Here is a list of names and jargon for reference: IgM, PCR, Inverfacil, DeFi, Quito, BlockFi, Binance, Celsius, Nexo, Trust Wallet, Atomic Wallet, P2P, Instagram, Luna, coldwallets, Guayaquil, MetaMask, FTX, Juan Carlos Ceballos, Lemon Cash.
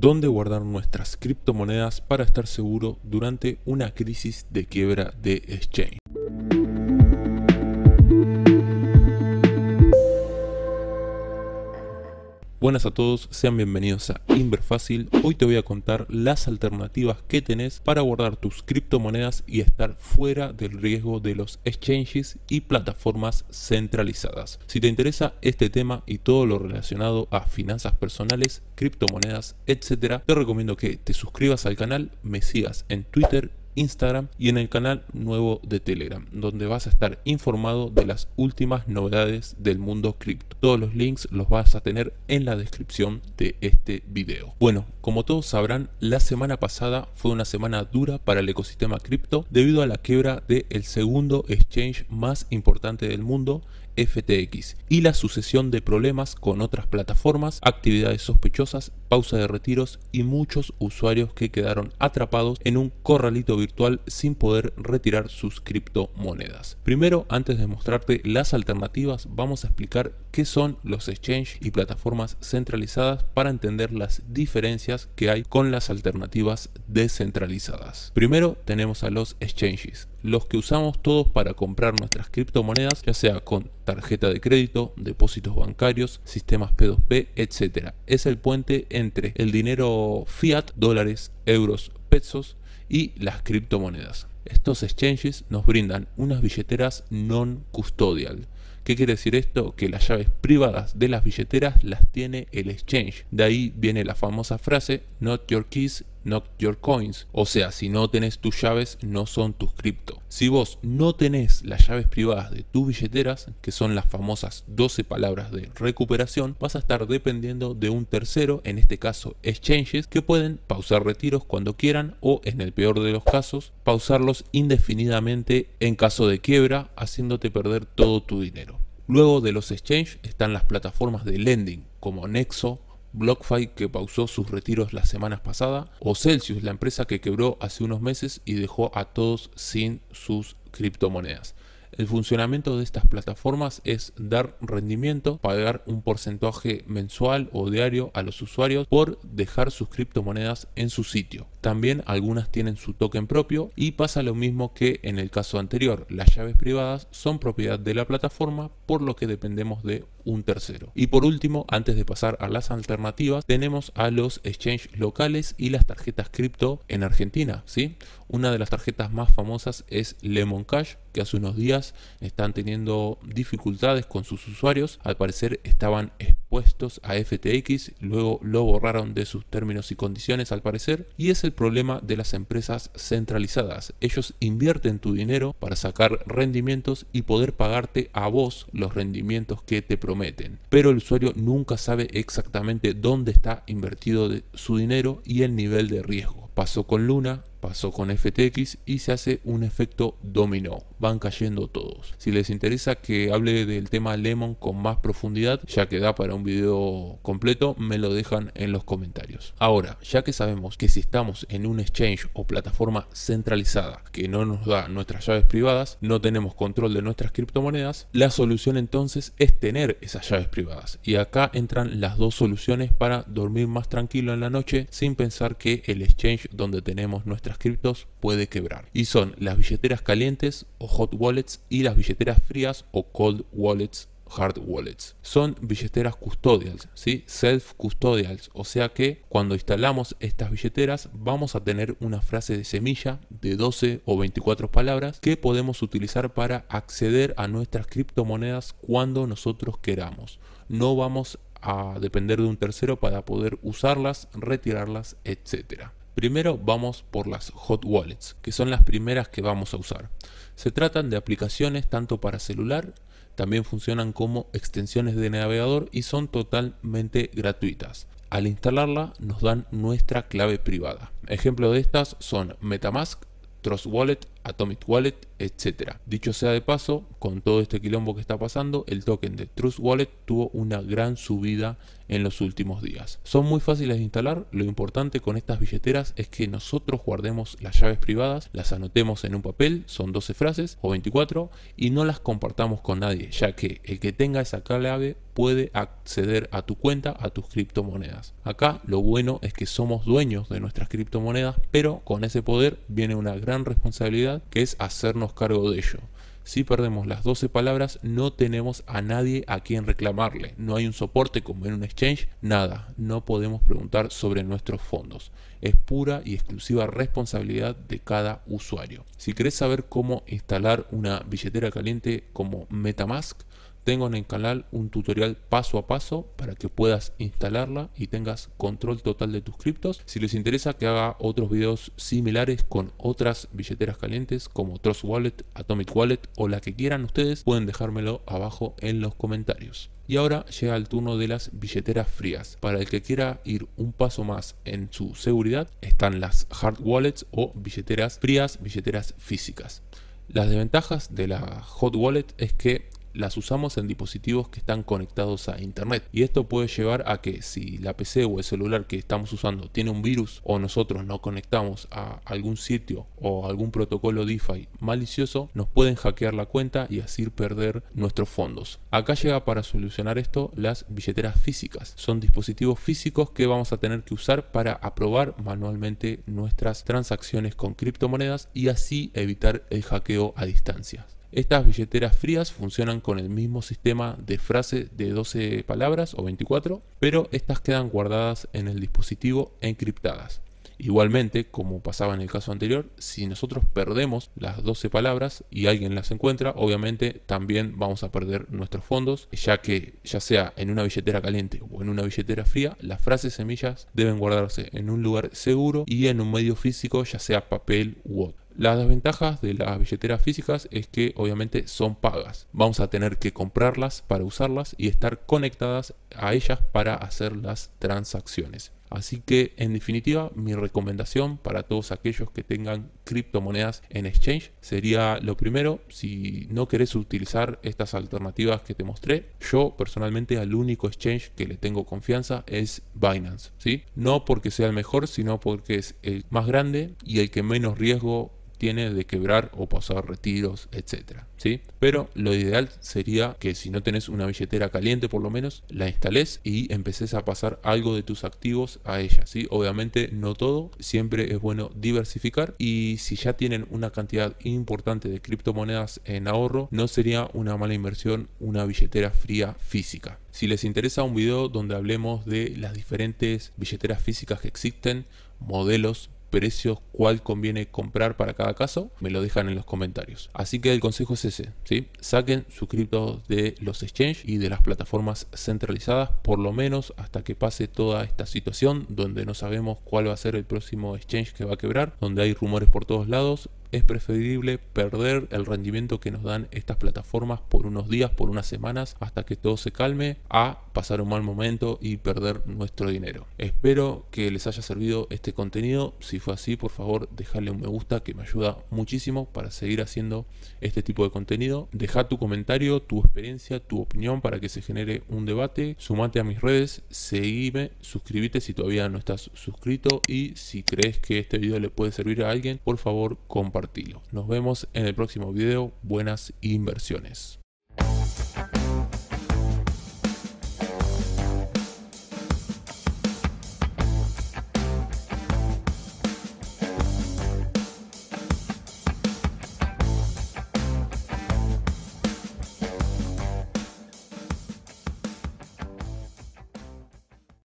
dónde guardar nuestras criptomonedas para estar seguro durante una crisis de quiebra de exchange. Buenas a todos, sean bienvenidos a Inverfacil. Hoy te voy a contar las alternativas que tenés para guardar tus criptomonedas y estar fuera del riesgo de los exchanges y plataformas centralizadas. Si te interesa este tema y todo lo relacionado a finanzas personales, criptomonedas, etc., te recomiendo que te suscribas al canal, me sigas en Twitter, Instagram y en el canal nuevo de Telegram, donde vas a estar informado de las últimas novedades del mundo cripto. Todos los links los vas a tener en la descripción de este video. Bueno, como todos sabrán, la semana pasada fue una semana dura para el ecosistema cripto debido a la quiebra del segundo exchange más importante del mundo, FTX, y la sucesión de problemas con otras plataformas, actividades sospechosas, pausa de retiros y muchos usuarios que quedaron atrapados en un corralito virtual sin poder retirar sus criptomonedas. Primero, antes de mostrarte las alternativas, vamos a explicar qué son los exchanges y plataformas centralizadas para entender las diferencias que hay con las alternativas descentralizadas. Primero tenemos a los exchanges, los que usamos todos para comprar nuestras criptomonedas, ya sea con tarjeta de crédito, depósitos bancarios, sistemas P2P, etc. Es el puente entre el dinero fiat, dólares, euros, pesos y las criptomonedas. Estos exchanges nos brindan unas billeteras non-custodial. ¿Qué quiere decir esto? Que las llaves privadas de las billeteras las tiene el exchange. De ahí viene la famosa frase, not your keys, not your coins. O sea, si no tenés tus llaves, no son tus cripto. Si vos no tenés las llaves privadas de tus billeteras, que son las famosas 12 palabras de recuperación, vas a estar dependiendo de un tercero, en este caso exchanges, que pueden pausar retiros cuando quieran o, en el peor de los casos, pausarlos indefinidamente en caso de quiebra, haciéndote perder todo tu dinero. Luego de los exchanges están las plataformas de lending como Nexo, BlockFi, que pausó sus retiros la semana pasada, o Celsius, la empresa que quebró hace unos meses y dejó a todos sin sus criptomonedas. El funcionamiento de estas plataformas es dar rendimiento, pagar un porcentaje mensual o diario a los usuarios por dejar sus criptomonedas en su sitio. También algunas tienen su token propio y pasa lo mismo que en el caso anterior. Las llaves privadas son propiedad de la plataforma, por lo que dependemos de un tercero. Y por último, antes de pasar a las alternativas, tenemos a los exchanges locales y las tarjetas cripto en Argentina, ¿sí? Una de las tarjetas más famosas es Lemon Cash, que hace unos días están teniendo dificultades con sus usuarios. Al parecer estaban expuestos a FTX, luego lo borraron de sus términos y condiciones al parecer, y es el problema de las empresas centralizadas. Ellos invierten tu dinero para sacar rendimientos y poder pagarte a vos los rendimientos que te prometen, pero el usuario nunca sabe exactamente dónde está invertido su dinero y el nivel de riesgo. Pasó con Luna, pasó con FTX y se hace un efecto dominó. Van cayendo todos. Si les interesa que hable del tema Lemon con más profundidad, ya que da para un video completo, me lo dejan en los comentarios. Ahora, ya que sabemos que si estamos en un exchange o plataforma centralizada que no nos da nuestras llaves privadas, no tenemos control de nuestras criptomonedas, la solución entonces es tener esas llaves privadas. Y acá entran las dos soluciones para dormir más tranquilo en la noche sin pensar que el exchange donde tenemos nuestras criptos puede quebrar, y son las billeteras calientes o hot wallets y las billeteras frías o cold wallets, hard wallets. Son billeteras custodials, ¿sí? Self custodials, o sea que cuando instalamos estas billeteras vamos a tener una frase de semilla de 12 o 24 palabras que podemos utilizar para acceder a nuestras criptomonedas cuando nosotros queramos. No vamos a depender de un tercero para poder usarlas, retirarlas, etcétera. Primero vamos por las hot wallets, que son las primeras que vamos a usar. Se tratan de aplicaciones tanto para celular, también funcionan como extensiones de navegador y son totalmente gratuitas. Al instalarla nos dan nuestra clave privada. Ejemplo de estas son MetaMask, Trust Wallet, Atomic Wallet, etc. Dicho sea de paso, con todo este quilombo que está pasando, el token de Trust Wallet tuvo una gran subida en los últimos días. Son muy fáciles de instalar, lo importante con estas billeteras es que nosotros guardemos las llaves privadas, las anotemos en un papel, son 12 frases o 24, y no las compartamos con nadie, ya que el que tenga esa clave puede acceder a tu cuenta, a tus criptomonedas. Acá lo bueno es que somos dueños de nuestras criptomonedas, pero con ese poder viene una gran responsabilidad que es hacernos cargo de ello. Si perdemos las 12 palabras, no tenemos a nadie a quien reclamarle. No hay un soporte como en un exchange, nada. No podemos preguntar sobre nuestros fondos. Es pura y exclusiva responsabilidad de cada usuario. Si querés saber cómo instalar una billetera caliente como MetaMask, tengo en el canal un tutorial paso a paso para que puedas instalarla y tengas control total de tus criptos. Si les interesa que haga otros videos similares con otras billeteras calientes como Trust Wallet, Atomic Wallet o la que quieran ustedes, pueden dejármelo abajo en los comentarios. Y ahora llega el turno de las billeteras frías. Para el que quiera ir un paso más en su seguridad, están las hard wallets o billeteras frías, billeteras físicas. Las desventajas de la hot wallet es que las usamos en dispositivos que están conectados a internet, y esto puede llevar a que si la PC o el celular que estamos usando tiene un virus o nosotros nos conectamos a algún sitio o algún protocolo DeFi malicioso, nos pueden hackear la cuenta y así perder nuestros fondos. Acá llega para solucionar esto las billeteras físicas. Son dispositivos físicos que vamos a tener que usar para aprobar manualmente nuestras transacciones con criptomonedas y así evitar el hackeo a distancia. Estas billeteras frías funcionan con el mismo sistema de frase de 12 palabras o 24, pero estas quedan guardadas en el dispositivo encriptadas. Igualmente, como pasaba en el caso anterior, si nosotros perdemos las 12 palabras y alguien las encuentra, obviamente también vamos a perder nuestros fondos, ya que ya sea en una billetera caliente o en una billetera fría, las frases semillas deben guardarse en un lugar seguro y en un medio físico, ya sea papel u otro. Las desventajas de las billeteras físicas es que obviamente son pagas. Vamos a tener que comprarlas para usarlas y estar conectadas a ellas para hacer las transacciones. Así que, en definitiva, mi recomendación para todos aquellos que tengan criptomonedas en exchange sería lo primero: si no querés utilizar estas alternativas que te mostré, yo personalmente al único exchange que le tengo confianza es Binance, ¿sí? No porque sea el mejor, sino porque es el más grande y el que menos riesgo tiene de quebrar o pasar retiros, etcétera, ¿sí? Pero lo ideal sería que si no tenés una billetera caliente, por lo menos la instalés y empecés a pasar algo de tus activos a ella, ¿sí? Obviamente no todo, siempre es bueno diversificar, y si ya tienen una cantidad importante de criptomonedas en ahorro, no sería una mala inversión una billetera fría física. Si les interesa un video donde hablemos de las diferentes billeteras físicas que existen, modelos, precios, cuál conviene comprar para cada caso, me lo dejan en los comentarios. Así que el consejo es ese, ¿sí? Saquen sus criptos de los exchanges y de las plataformas centralizadas, por lo menos hasta que pase toda esta situación donde no sabemos cuál va a ser el próximo exchange que va a quebrar, donde hay rumores por todos lados. Es preferible perder el rendimiento que nos dan estas plataformas por unos días, por unas semanas, hasta que todo se calme, a pasar un mal momento y perder nuestro dinero. Espero que les haya servido este contenido. Si fue así, por favor, dejarle un me gusta, que me ayuda muchísimo para seguir haciendo este tipo de contenido. Deja tu comentario, tu experiencia, tu opinión, para que se genere un debate. Sumate a mis redes, seguime, suscríbete si todavía no estás suscrito, y si crees que este video le puede servir a alguien, por favor, compártelo. Nos vemos en el próximo video. Buenas inversiones.